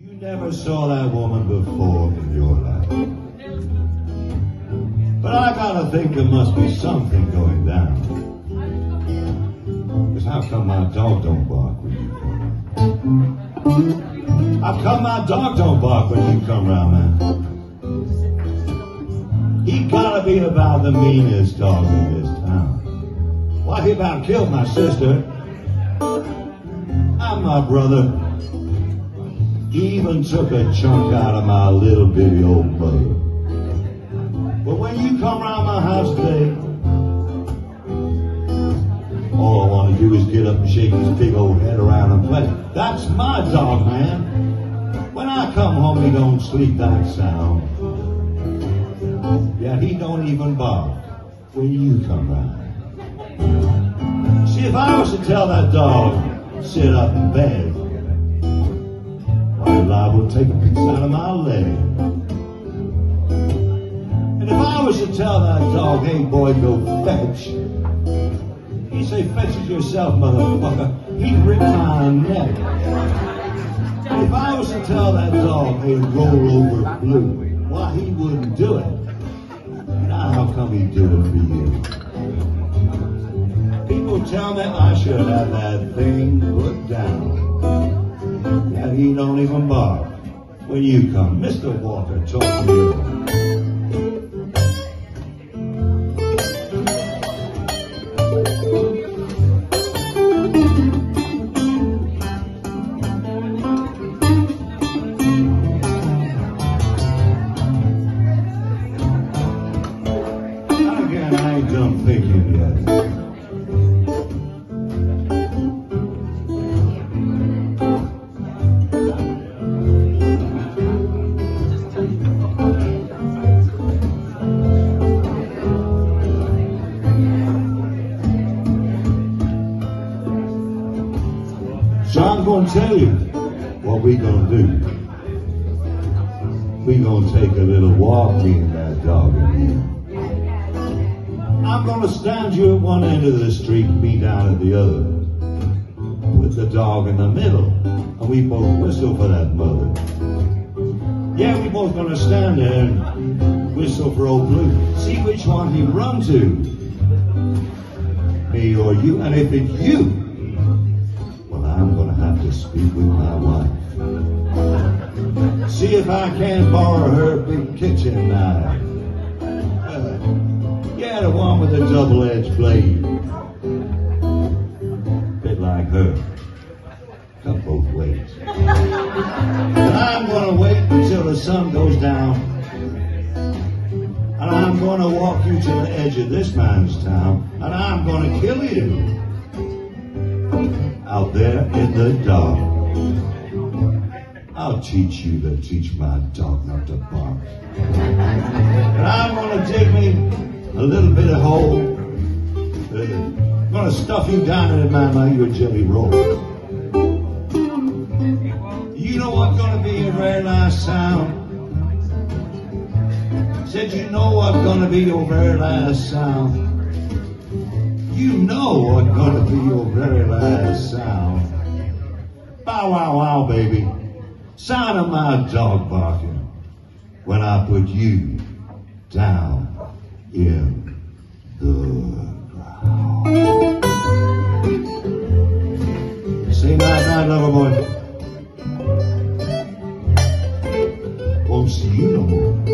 You never saw that woman before in your life. But I gotta think there must be something going down. Because how come my dog don't bark when you come round? How come my dog don't bark when you come round, man? He gotta be about the meanest dog in this town. Why, he about killed my sister and my brother. Even took a chunk out of my little bitty old buddy. But when you come round my house today, all I want to do is get up and shake his big old head around and play. That's my dog, man. When I come home, he don't sleep that sound. Yeah, he don't even bark when you come round. See, if I was to tell that dog, sit up in bed, I will take a piece out of my leg. And if I was to tell that dog, hey boy, go fetch, he'd say, fetch it yourself, motherfucker. He'd rip my neck. And if I was to tell that dog, hey, roll over blue, why, he wouldn't do it. Now how come he'd do it for you? People tell me I should have that thing put down. And he don't even bark when you come. Mr. Walker, talk to you. So I'm going to tell you what we're going to do. We're going to take a little walk, me and that dog and you. I'm going to stand you at one end of the street, me down at the other. Put the dog in the middle, and we both whistle for that mother. Yeah, we're both going to stand there and whistle for old Blue. See which one he run to, me or you. And if it's you, I'm gonna have to speak with my wife. See if I can borrow her big kitchen knife. Yeah, the one with the double-edged blade. Bit like her. Cut both ways. And I'm gonna wait until the sun goes down. And I'm gonna walk you to the edge of this man's town. And I'm gonna kill you. Out there in the dark, I'll teach you to teach my dog not to bark. And I'm gonna take me a little bit of hole. I'm gonna stuff you down in my mouth, your jelly roll. You know what's gonna be a very nice sound? Said you know what's gonna be your very last sound? You know what's gonna be your very last sound. Bow wow wow, baby. Sound of my dog barking when I put you down in the ground. Say night night, lover boy. Won't see you no more.